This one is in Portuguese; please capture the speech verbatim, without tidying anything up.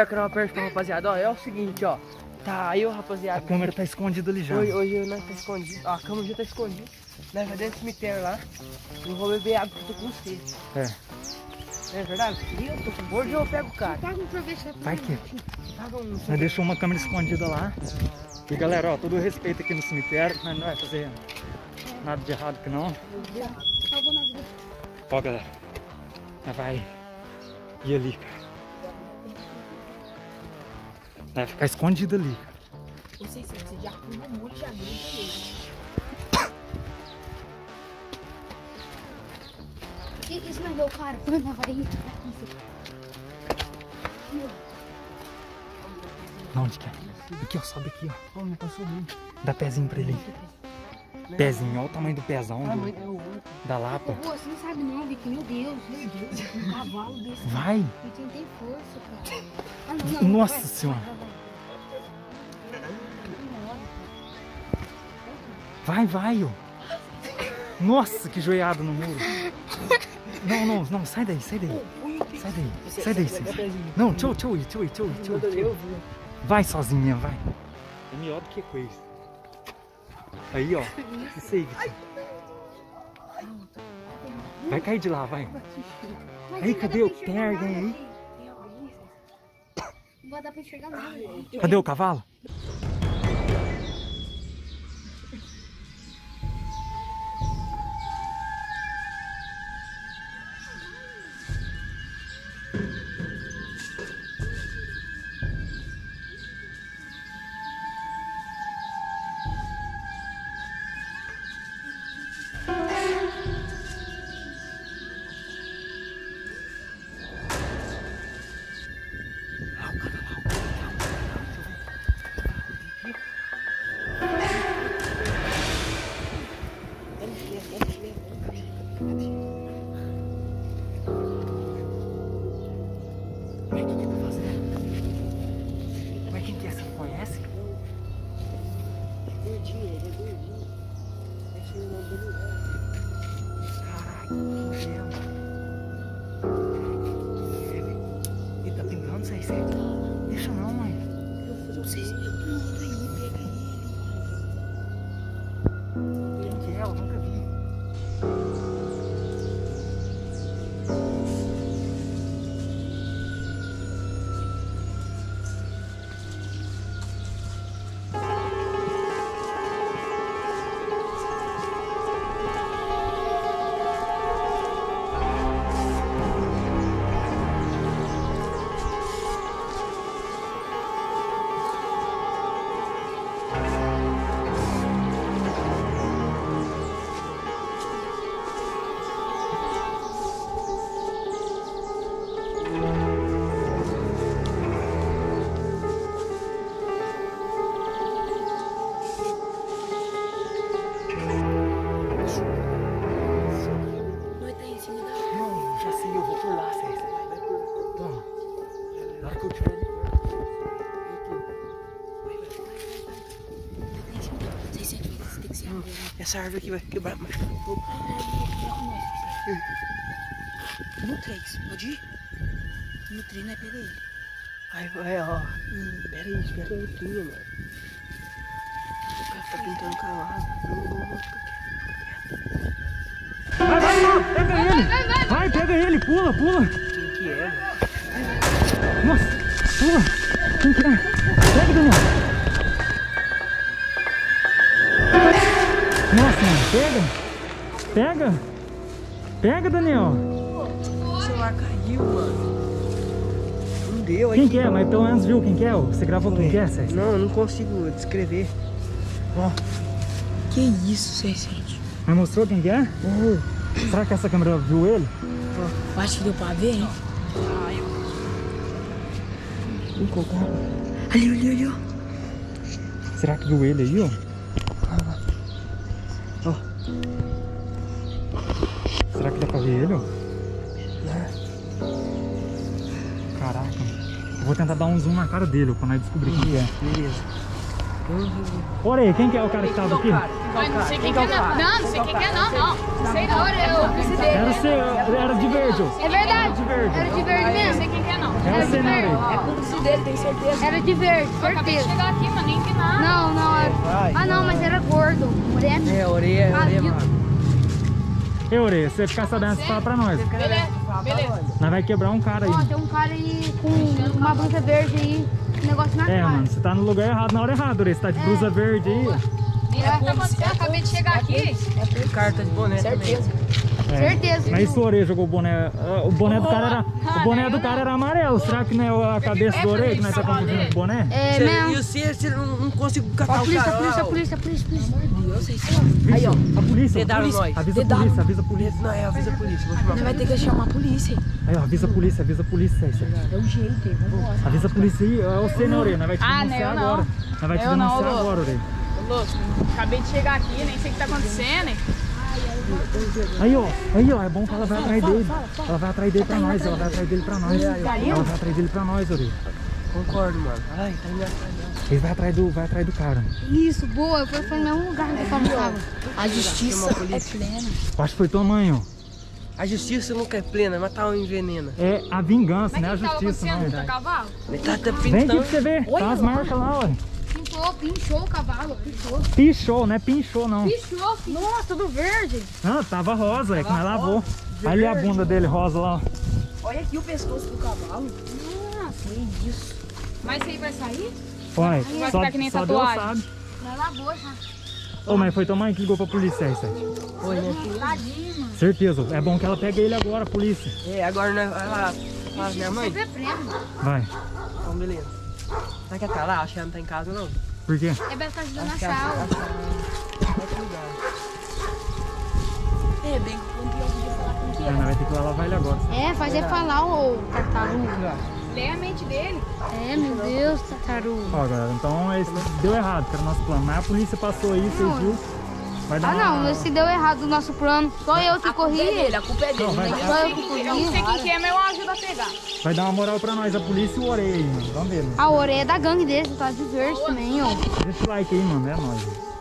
Eu quero uma pergunta, rapaziada. Ó, é o seguinte, ó. Tá, eu, rapaziada. A câmera tá escondida ali já. Hoje, hoje eu não tá escondido. Ó, a câmera já tá escondida. Nós vai dentro do cemitério lá. Eu vou beber água porque eu tô com sede. É. É verdade? Eu tô com bordo e eu pego o cara. Paga um sorvete. Vai aqui. Paga um sorvete. Nós deixou uma câmera escondida lá. E galera, ó, todo respeito aqui no cemitério. Mas não vai fazer nada de errado que não. Ó, galera. Nós vai ir ali, cara. Vai ficar escondido ali. Eu sei, se você já arruma um monte de agudo ali. Isso não deu, cara. Põe na varinha. Onde que é? Aqui, ó. Sobe aqui, ó. Não tá subindo. Dá pezinho pra ele. Pezinho. Olha o tamanho do pezão. Do... Da lapa. Pô, você não sabe não, Vicky. Meu Deus. Meu Deus. Um cavalo desse. Vai. Eu tentei força, cara. Ah, não, não, Nossa vai. Senhora. Vai, vai, ó. Nossa, que joelhado no muro. Não, não, não, sai daí, sai daí. Sai daí, sai daí. Sai daí, sai daí. Não, tchau, tchau, tchau, tchau, tchau, tchau. Vai sozinha, vai. É melhor do que coisa. Aí, ó. Isso aí. Vai cair de lá, vai. Aí, cadê o perga aí? Não vai dar pra enxergar nada. Cadê o cavalo? Essa árvore aqui vai quebrar mais. No três, pode ir? No três, né? Pega ele. Aí vai, ó. Hum, pera aí, espera aí, mano. O cara tá pintando calado. Vai, vai, vai, pega ele. Vai, pega ele, pula, pula. Quem que é? Nossa, pula. Quem que é? Pega, Daniel. Nossa, mano, pega! Pega! Pega, Daniel! O celular caiu, mano. Não deu aí. Quem que é? Mas pelo menos viu quem que é? Você gravou quem que é, César? Não, eu não consigo descrever. Ó. Que isso, César? Mas mostrou quem que é? Uhum. Será que essa câmera viu ele? Eu acho que deu pra ver, hein? Ah, eu... Um cocô. Ali, ali, ali, ó. Será que viu ele aí, ó? Será que dá pra ver ele? Caraca. Eu vou tentar dar um zoom na cara dele, pra nós descobrir hum, quem é. Beleza. Ora aí, quem que é o cara que tava aqui? Não sei quem que é não, não sei quem que é não, não. Não sei não, era o presidente. Era de verde. É verdade, era de verde mesmo. Não sei quem que é não. Era de verde. É cúmplice dele, tem certeza. Era de verde, certeza. Acabei de chegar aqui, mas nem vi nada. Não, não era. Ah não, mas era gordo, moreno. É, orelha, orelha. E orelha, se você ficar sabendo, você fala pra nós. Beleza. Nós vai quebrar um cara aí. Ó, tem um cara aí com uma blusa verde aí. Negócio na é, cara. Mano, você tá no lugar errado na hora errada, você tá de é. Blusa verde aí. É, eu acabei de chegar aqui. É por carta de boné. Certeza. É. Certeza. Mas se o Orelha jogou o boné. O boné do cara era, ah, o boné do cara era amarelo. Será que não é a cabeça é do Orelha que nós tá confundindo o boné? É, né? E você, você não, não consigo catar o cara. A polícia, a polícia, a polícia, polícia. Eu sei se é. Aí, ó. A polícia, a polícia. Avisa a polícia, avisa a polícia. Não, é, avisa a polícia. Nós vai ter que chamar a polícia. Aí, ó, avisa a polícia, avisa a polícia. É o jeito, hein? Avisa a polícia aí. É você, né, Orelha? Nós vai te denunciar agora. Nós vai te denunciar agora, Orelha. Louco, acabei de chegar aqui, nem sei o que tá acontecendo, hein? Aí, ó, aí, ó, é bom que ela vai atrás dele. Ela vai atrás dele pra nós, ela vai atrás dele pra nós. Ela vai atrás dele pra nós, Orelha. Concordo, mano. Ai, tá indo atrás dela. Ele vai atrás do, vai atrás do cara. Isso, boa, eu fui no mesmo lugar que eu tava. A justiça é plena. Acho que foi tua mãe, ó. A justiça nunca é plena, mas tá um envenena. É a vingança, né? A justiça, né? Vem aqui pra você ver, tá as marcas lá, ó. Pinchou, pinchou o cavalo, pinchou. Pinchou, né? Pinchou não. Pinchou, pinchou. Nossa, tudo verde. Ah, tava rosa, tava é que nós lavou. Ali a bunda dele, rosa lá. Olha aqui o pescoço do cavalo. Nossa, que isso. Mas isso aí vai sair? Vai. Vai ficar só, que nem tatuagem. Nós lavou já. Ô, mas foi tua mãe que ligou pra polícia aí, Sete? Foi, né? Tadinho, mano. Certeza, é bom que ela pegue ele agora, a polícia. É, agora nós vai lá. Vai, minha mãe. Vai. Então, beleza. Será que ela tá lá? Acho que ela não tá em casa, não. Por quê? É pra estar ajudando a sala. É, bem, não podia falar com o que é. Vai ter que lavar ele agora. É, fazer falar o tartaruga. Lê a mente dele. É, meu Deus, tartaruga. Ó, galera, então deu errado, que era o nosso plano. Mas a polícia passou aí, vocês viram? Vai dar ah, uma... não, se deu errado o nosso plano. Só eu que corri. A culpa é dele, a culpa é dele. Não, vai... Só eu que corri. Eu não sei quem que é, mas eu ajudo a pegar. Vai dar uma moral pra nós, a polícia e o Orelha, mano. Vamos ver, mano. A Orelha é da gangue dele, tá de verde também, ó. Deixa o like aí, mano. É nóis.